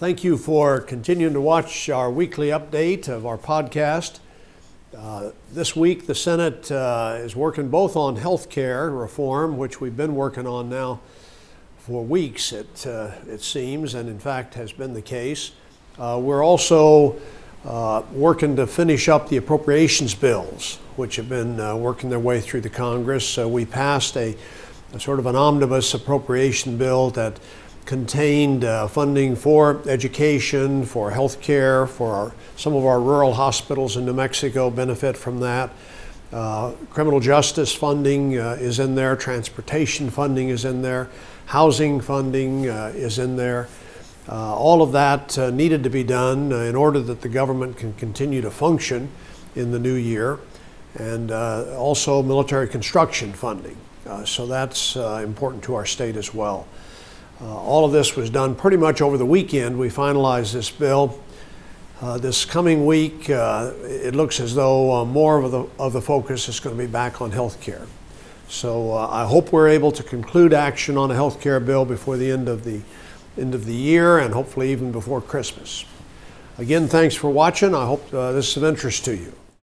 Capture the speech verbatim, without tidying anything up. Thank you for continuing to watch our weekly update of our podcast. Uh, this week, the Senate uh, is working both on health care reform, which we've been working on now for weeks, it, uh, it seems, and in fact has been the case. Uh, we're also uh, working to finish up the appropriations bills, which have been uh, working their way through the Congress. So we passed a, a sort of an omnibus appropriation bill that contained uh, funding for education, for health care, for our, some of our rural hospitals in New Mexico benefit from that. Uh, criminal justice funding uh, is in there, transportation funding is in there, housing funding uh, is in there. Uh, all of that uh, needed to be done uh, in order that the government can continue to function in the new year, and uh, also military construction funding. Uh, so that's uh, important to our state as well. Uh, all of this was done pretty much over the weekend. We finalized this bill. Uh, this coming week, uh, it looks as though uh, more of the, of the focus is going to be back on health care. So uh, I hope we're able to conclude action on a health care bill before the end of the, end of the year, and hopefully even before Christmas. Again, thanks for watching. I hope uh, this is of interest to you.